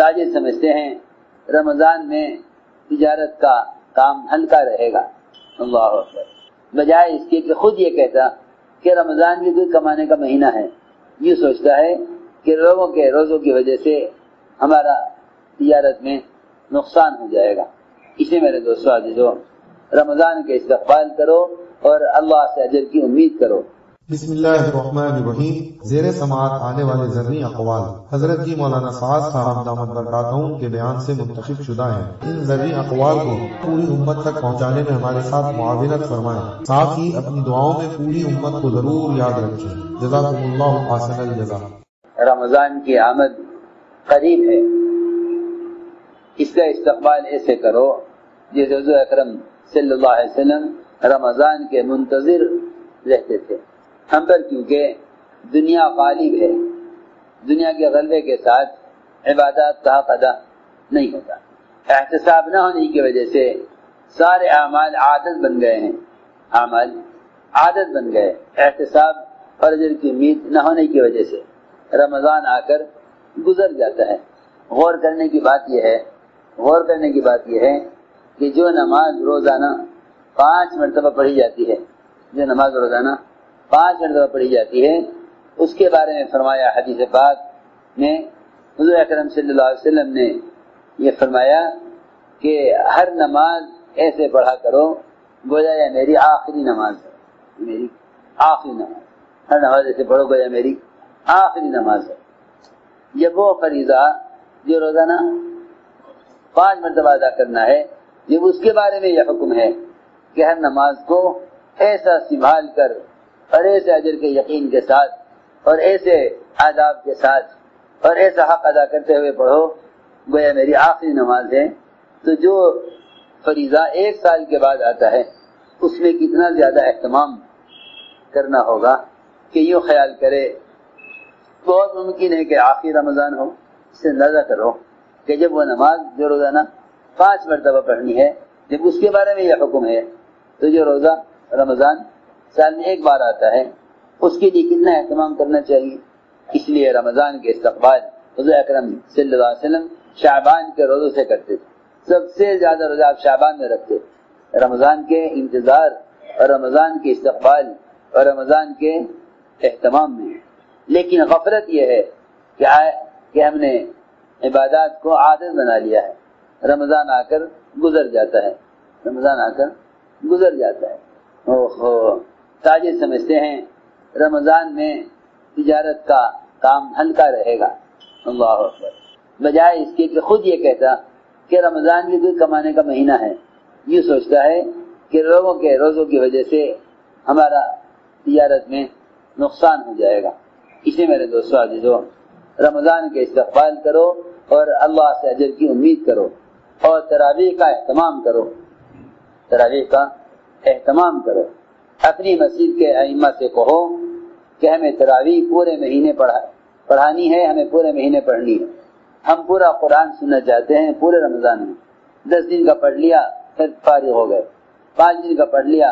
تاجر سمجھتے ہیں رمضان میں تجارت کا کام ہلکا رہے گا، اللہ اکبر، بجائے اس کے کہ خود یہ کہتا کہ رمضان بھی کوئی کمانے کا مہینہ ہے، یہ سوچتا ہے کہ لوگوں کے روزوں کی وجہ سے ہمارا تجارت میں نقصان ہو جائے گا۔ اس لیے میرے دوستو عزیزو، رمضان کے استقبال کرو اور اللہ سے اجر کی امید کرو۔ بسم اللہ الرحمن الرحیم۔ زیر سماعت آنے والے زرعی اقوال حضرت کی مولانا سعد صاحب دامت برکاتہم کے بیان سے منتخب شدہ ہیں۔ ان زرعی اقوال کو پوری امت تک پہنچانے میں ہمارے ساتھ معاونت فرمائیں، ساتھ ہی اپنی دعاؤں میں پوری امت کو ضرور یاد رکھیں۔ جزاکم اللہ حسن الجزا۔ رمضان کی آمد قریب ہے، اس کا استقبال ایسے کرو جیسے حضور اکرم صلی اللہ علیہ وسلم رمضان کے منتظر رہتے تھے۔ ہم پر کیونکہ دنیا غالب ہے، دنیا کے غلبے کے ساتھ عبادات کا حق ادا نہیں ہوتا۔ احتساب نہ ہونے کی وجہ سے سارے اعمال عادت بن گئے ہیں، اعمال عادت بن گئے، احتساب اور اجر کی امید نہ ہونے کی وجہ سے رمضان آ کر گزر جاتا ہے۔ غور کرنے کی بات یہ ہے کہ جو نماز روزانہ 5 مرتبہ پڑھی جاتی ہے، اس کے بارے میں فرمایا حدیث پاک میں، حضور اکرم صلی اللہ علیہ وسلم نے یہ فرمایا کہ ہر نماز ایسے پڑھا کرو گویا یہ میری آخری نماز ہے، میری آخری نماز، ہر نماز ایسے پڑھو گویا میری آخری نماز ہے۔ جب وہ فریضہ جو روزانہ 5 مرتبہ ادا کرنا ہے، جب اس کے بارے میں یہ حکم ہے کہ ہر نماز کو ایسا سنبھال کر اور ایسے اجر کے یقین کے ساتھ اور ایسے آداب کے ساتھ اور ایسا حق ادا کرتے ہوئے پڑھو گویا میری آخری نماز ہے، تو جو فریضہ 1 سال کے بعد آتا ہے اس میں کتنا زیادہ اہتمام کرنا ہوگا کہ یوں خیال کرے بہت ممکن ہے کہ آخری رمضان ہو۔ اس سے اندازہ کرو کہ جب وہ نماز جو روزانہ 5 مرتبہ پڑھنی ہے، جب اس کے بارے میں یہ حکم ہے، تو جو روزہ رمضان سال میں 1 بار آتا ہے اس کے لیے کتنا اہتمام کرنا چاہیے۔ اس لیے رمضان کے استقبال حضور اکرم صلی اللہ علیہ وسلم شعبان کے روزوں سے کرتے تھے، سب سے زیادہ روزہ آپ شعبان میں رکھتے تھے۔ رمضان کے انتظار اور رمضان کے استقبال اور رمضان کے اہتمام میں، لیکن غفلت یہ ہے کہ ہم نے عبادات کو عادت بنا لیا ہے، رمضان آ کر گزر جاتا ہے۔ تاجر سمجھتے ہیں رمضان میں تجارت کا کام ہلکا رہے گا، اللہ اکبر، بجائے اس کے کہ خود یہ کہتا کہ رمضان بھی کوئی کمانے کا مہینہ ہے، یہ سوچتا ہے کہ لوگوں کے روزوں کی وجہ سے ہمارا تجارت میں نقصان ہو جائے گا۔ اس لیے میرے دوستو عزیزو، رمضان کے استقبال کرو اور اللہ سے اجر کی امید کرو، اور تراویح کا اہتمام کرو۔ اپنی مسجد کے ائمہ سے کہو کہ ہمیں تراویح پورے مہینے پڑھانی ہے، ہمیں پورے مہینے پڑھنی ہے، ہم پورا قرآن سننا چاہتے ہیں پورے رمضان میں۔ 10 دن کا پڑھ لیا پھر فارغ ہو گئے، 5 دن کا پڑھ لیا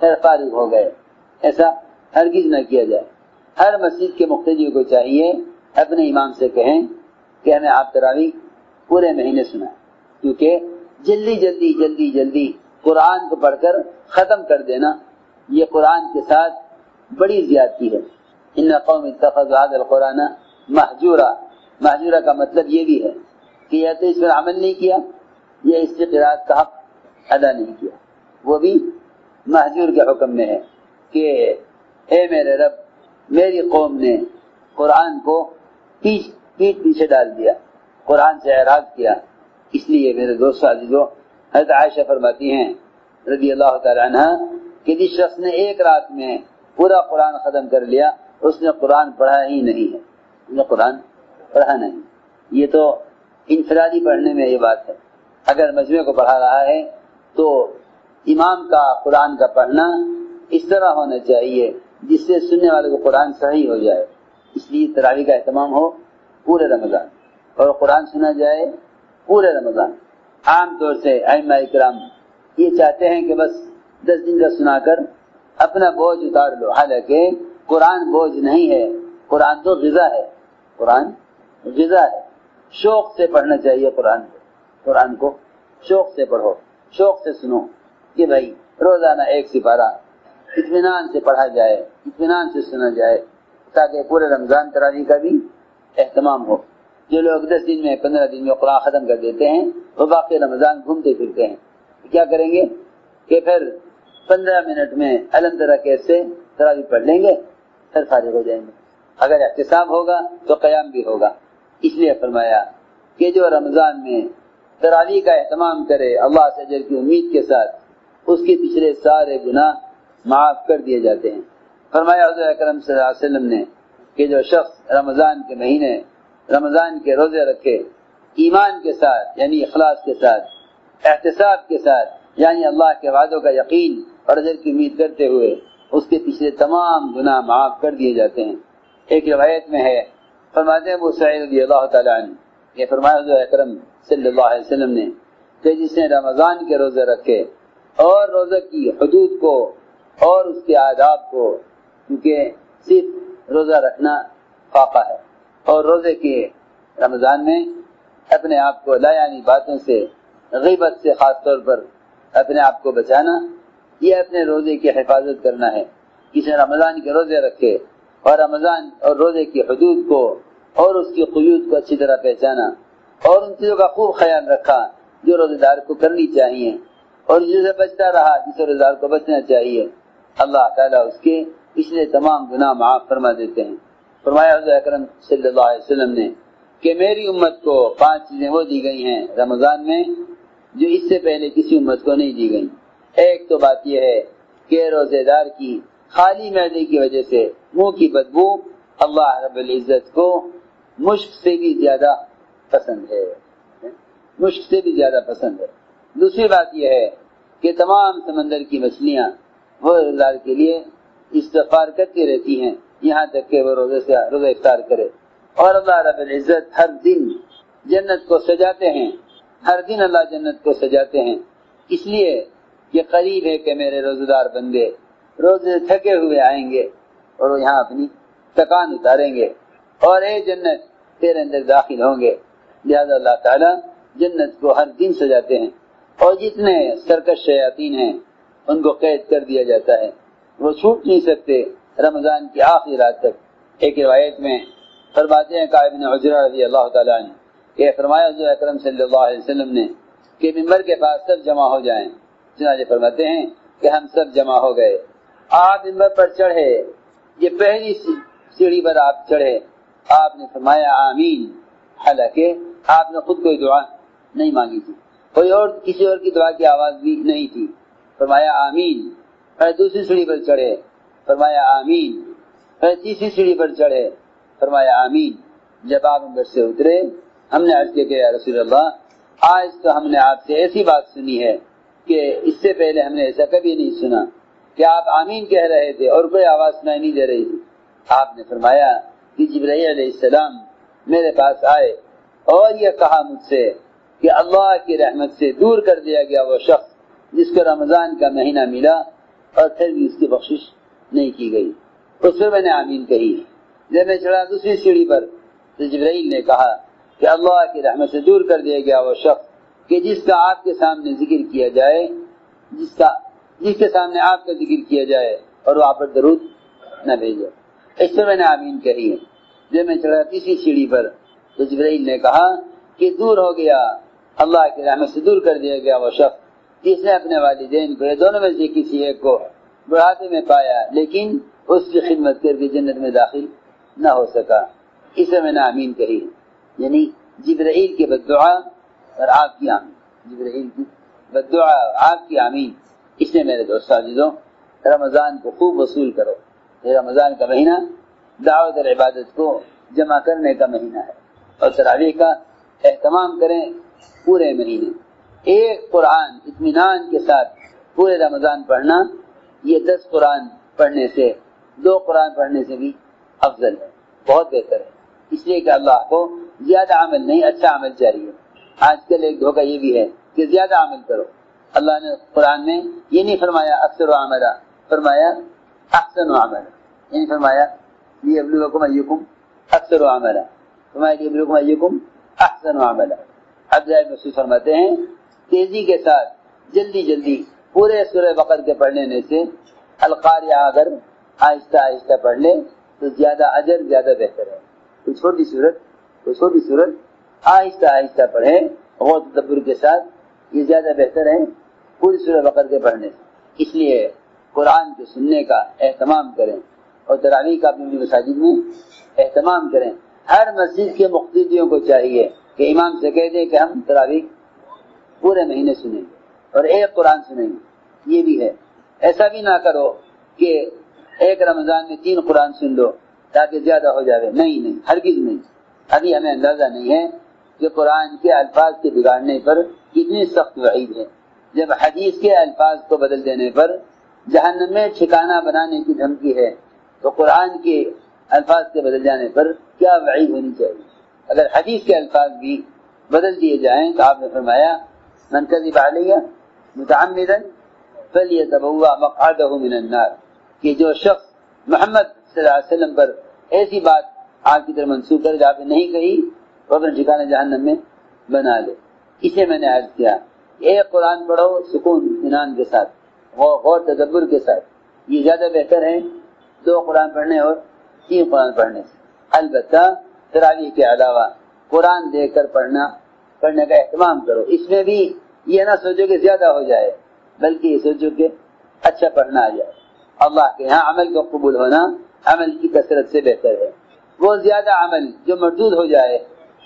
پھر فارغ ہو گئے، ایسا ہرگز نہ کیا جائے۔ ہر مسجد کے مقتدی کو چاہیے اپنے امام سے کہیں کہ ہمیں آپ تراویح پورے مہینے سنائیں، کیونکہ جلدی قرآن کو پڑھ کر ختم کر دینا یہ قرآن کے ساتھ بڑی زیادتی ہے۔ ان قوم اتخذوا هذا القرآن محجورا کا مطلب یہ بھی ہے کہ یا تو اس پر عمل نہیں کیا یا اس سے قرآن کا حق ادا نہیں کیا، وہ بھی محجور کے حکم میں ہے کہ اے میرے رب، میری قوم نے قرآن کو پیچھے ڈال دیا، قرآن سے اعراض کیا۔ اس لیے میرے دوستو عزیزو، حضرت عائشہ فرماتی ہیں رضی اللہ تعالی عنہ کہ جس شخص نے 1 رات میں پورا قرآن ختم کر لیا اس نے قرآن پڑھا ہی نہیں ہے، یہ تو انفرادی پڑھنے میں یہ بات ہے۔ اگر مجمع کو پڑھا رہا ہے تو امام کا قرآن کا پڑھنا اس طرح ہونا چاہیے جس سے سننے والے کو قرآن صحیح ہو جائے۔ اس لیے تراویح کا اہتمام ہو پورے رمضان اور قرآن سنا جائے پورے رمضان۔ عام طور سے ائمہ اکرام یہ چاہتے ہیں کہ بس 10 دن کا سنا کر اپنا بوجھ اتار لو، حالانکہ قرآن بوجھ نہیں ہے، قرآن تو غذا ہے، शौक से पढ़ना चाहिए कुरान को। कुरान को शौक से पढ़ो, शौक से सुनो कि भाई रोज़ाना एक सिपारा इत्मीनान से पढ़ा जाए, इत्मीनान से सुना जाए, ताकि पूरे रमज़ान तरावी का भी एहतमाम हो। जो लोग 10 दिन में 15 दिन में कुरान ख़त्म कर देते हैं वो बाकी रमज़ान घूमते फिरते हैं। क्या करेंगे कि फिर 15 मिनट में अलम तरा कैसे तरावी पढ़ लेंगे, फिर फारिग हो जाएंगे। अगर एहतसाब होगा तो क़याम भी होगा। इसलिए फरमाया कि जो रमज़ान में तरावी का एहतमाम करे अल्लाह से अजर की उम्मीद के साथ, उसके पिछले सारे गुनाह माफ़ कर दिए जाते हैं। फरमाया हुज़ूर अकरम सल्लल्लाहु अलैहि वसल्लम ने कि जो शख्स रमज़ान के महीने रमज़ान के रोज़े रखे ईमान के साथ, यानी इखलास के साथ, एहतसाब के साथ, यानी अल्लाह के वादों का यकीन और अजर की उम्मीद करते हुए, उसके पिछले तमाम गुनाह माफ़ कर दिए जाते हैं। एक रवायत में है, फरमाते हैं अबू सईद रज़ियल्लाहु तआला अन्हु, ये फरमाया हुज़ूर अकरम सल्लल्लाहु अलैहि वसल्लम ने कि जिसने रमज़ान के रोज़े रखे और रोज़े की हदूद को और उसके आदाब को, क्योंकि सिर्फ रोज़ा रखना फाका है और रोज़े के रमज़ान में अपने आप को लायानी बातों से, गीबत से ख़ास तौर पर अपने आप को बचाना, ये अपने रोज़े की हिफाजत करना है। जिसने रमज़ान के रोज़े रखे और रमज़ान और रोज़े की हदूद को और उसकी क़ुयूद को अच्छी तरह पहचाना और उन चीज़ों का खूब ख्याल रखा जो रोज़ेदार को करनी चाहिए और जिसे बचता रहा, जिसे रोज़ेदार को बचना चाहिए, अल्लाह ताला उसके पिछले तमाम गुनाह माफ़ फरमा देते हैं। फरमाया हुज़ूर अकरम सल्लल्लाहु अलैहि वसल्लम ने कि मेरी उम्मत को 5 चीज़ें वो दी गई हैं रमज़ान में जो इससे पहले किसी उम्मत को नहीं दी गई। एक तो बात यह है कि रोज़ेदार की खाली मैदे की वजह से मुंह की बदबू अल्लाह रब्बुल इज़्ज़त को मुश्क से भी ज्यादा पसंद है, मुश्क से भी ज्यादा पसंद है। दूसरी बात यह है कि तमाम समंदर की मछलियाँ वो रोज़ेदार के लिए इस्तग़फ़ार करती रहती हैं, यहाँ तक कि वो रोज़े से रोज़ा इफ्तार करे। और अल्लाह रब्बुल इज़्ज़त हर दिन जन्नत को सजाते हैं, हर दिन अल्लाह जन्नत को सजाते हैं, इसलिए ये करीब है कि मेरे रोज़ेदार बंदे रोज़े थके हुए आएंगे और यहाँ अपनी थकान उतारेंगे और ए जन्नत तेरे अंदर दाखिल होंगे। लिहाजा अल्लाह ताला जन्नत को हर दिन सजाते हैं और जितने सरकश शयातीन हैं उनको कैद कर दिया जाता है, वो छूट नहीं सकते रमज़ान की आखिरी रात तक। एक रिवायत में फरमाते हैं कायब ने हजरा रजी अल्लाह तआला ने फरमाया हुज़ूर अकरम सल्लल्लाहु अलैहि वसल्लम ने कि मिंबर के पास सब जमा हो जाएं। चुनांचे फरमाते हैं कि हम सब जमा हो गए। आप मिंबर पर चढ़े, ये पहली सीढ़ी पर आप चढ़े, आपने फरमाया आमीन, हालांकि आपने खुद कोई दुआ नहीं मांगी थी, कोई और किसी और की दुआ की आवाज़ भी नहीं थी। फरमाया आमीन। फिर दूसरी सीढ़ी पर चढ़े, फरमाया आमीन। फिर तीसरी सीढ़ी पर चढ़े, फरमाया आमीन। जब आप मिंबर से उतरे, हमने अर्ज़ किया कि या रसूल अल्लाह, आज तो हमने आपसे ऐसी बात सुनी है कि इससे पहले हमने ऐसा कभी नहीं सुना कि आप आमीन कह रहे थे और कोई आवाज़ सुनाई नहीं दे रही थी। आपने फरमाया कि जिब्राईल अलैहिस्सलाम मेरे पास आए और यह कहा मुझसे कि अल्लाह की रहमत से दूर कर दिया गया वो शख्स जिसको रमज़ान का महीना मिला और फिर भी उसकी बख्शिश नहीं की गई। उस पर मैंने आमीन कही। जब मैं चढ़ा दूसरी सीढ़ी पर तो जिब्राईल ने कहा कि अल्लाह की रहमत से दूर कर दिया गया वो शख्स कि जिसका आपके सामने जिक्र किया जाए, जिसके सामने आपका जिक्र किया जाए और वहाँ पर दरूद न भेजो। इस पर मैंने आमीन कही है। जब मैं चढ़ा तीसरी सीढ़ी पर तो जिब्राईल ने कहा कि दूर हो गया, अल्लाह की रहमत से दूर कर दिया गया वो शख्स जिसने अपने वालिदैन को, दोनों में से किसी एक को बुढ़ापे में पाया लेकिन उसकी खिदमत करके जन्नत में दाखिल न हो सका। इस पर मैंने आमीन कही। यानी जिब्राईल की बद्दुआ और आपकी आमीन, जिब्राईल की बद्दुआ और आपकी आमीन। इसलिए मेरे दोस्त आजिज़ों, रमज़ान को खूब वसूल करो। ये रमज़ान का महीना दावत और इबादत को जमा करने का महीना है और तरावीह का एहतमाम करें पूरे महीने। एक कुरान इत्मीनान के साथ पूरे रमज़ान पढ़ना ये 10 कुरान पढ़ने से, 2 कुरान पढ़ने से भी अफजल है, बहुत बेहतर है। इसलिए कि अल्लाह को ज़्यादा अमल नहीं, अच्छा अमल चाहिए। आजकल एक धोखा ये भी है कि ज़्यादा अमल करो। अल्लाह ने कुरान में ये नहीं फरमाया अक्सर आमला, फरमाया अहसन आमला। ये नहीं फरमाया अक्सर आमला, फरमाया احسن معاملہ۔ عبداللہ بن مسعود فرماتے ہیں تیزی کے ساتھ جلدی جلدی پورے سورہ بقرہ کے پڑھنے سے القارعہ اگر آہستہ آہستہ پڑھ لے تو زیادہ اجر زیادہ بہتر ہے۔ کوئی چھوٹی صورت آہستہ آہستہ پڑھیں غور و تدبر کے ساتھ، یہ زیادہ بہتر ہے پوری سورہ بقرہ کے پڑھنے سے۔ اس لیے قرآن کے سننے کا اہتمام کریں اور تراویح کا اپنی مساجد میں اہتمام کریں۔ ہر مسجد کے مقتدیوں کو چاہیے کہ امام سے کہہ دیں کہ ہم تراویح پورے مہینے سنیں اور ایک قرآن سنیں۔ یہ بھی ہے، ایسا بھی نہ کرو کہ ایک رمضان میں 3 قرآن سن لو تاکہ زیادہ ہو جائے۔ نہیں، ہرگز نہیں۔ ابھی ہمیں اندازہ نہیں ہے کہ قرآن کے الفاظ کے بگاڑنے پر کتنی سخت وعید ہے، جب حدیث کے الفاظ کو بدل دینے پر جہنم میں ٹھکانہ بنانے کی دھمکی ہے تو قرآن کے الفاظ کے بدل جانے پر کیا وعید ہونی چاہیے۔ اگر حدیث کے الفاظ بھی بدل دیے جائیں تو آپ نے فرمایا من کذب علیہ متعمدا فلیتبوأ مقعدہ من النار، کہ جو شخص محمد صلی اللہ علیہ وسلم پر ایسی بات آپ کی طرف منسوب کرے جو آپ نے نہیں کہی وہ اپنا ٹھکانہ جہنم میں بنا لے۔ اسے میں نے عرض کیا ایک قرآن پڑھو سکون اطمینان کے ساتھ غور تدبر کے ساتھ، یہ زیادہ بہتر ہے 2 قرآن پڑھنے اور 3 قرآن پڑھنے سے۔ البتہ تراویح کے علاوہ قرآن دیکھ کر پڑھنے کا اہتمام کرو۔ اس میں بھی یہ نہ سوچو کہ زیادہ ہو جائے بلکہ یہ سوچو کہ اچھا پڑھنا آ جائے۔ اللہ کے ہاں عمل کا قبول ہونا عمل کی کثرت سے بہتر ہے۔ وہ زیادہ عمل جو مردود ہو جائے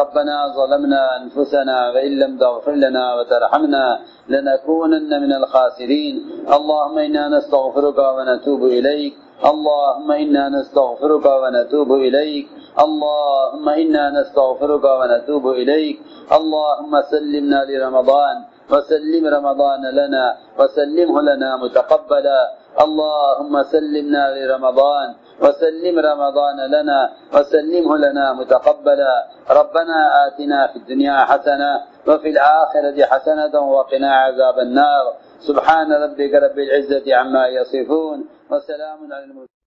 ربنا ظلمنا أنفسنا وإن لم تغفر لنا وترحمنا لنكونن من الخاسرين، اللهم إنا نستغفرك ونتوب إليك، اللهم إنا نستغفرك ونتوب إليك، اللهم إنا نستغفرك ونتوب إليك، اللهم سلمنا لرمضان وسلم رمضان لنا وسلمه لنا متقبلا، اللهم سلمنا لرمضان وسلم رمضان لنا وسلمه لنا متقبلا، ربنا آتنا في الدنيا حسنة وفي الآخرة حسنة وقنا عذاب النار، سبحان ربك رب العزة عما يصفون وسلام على المرسلين.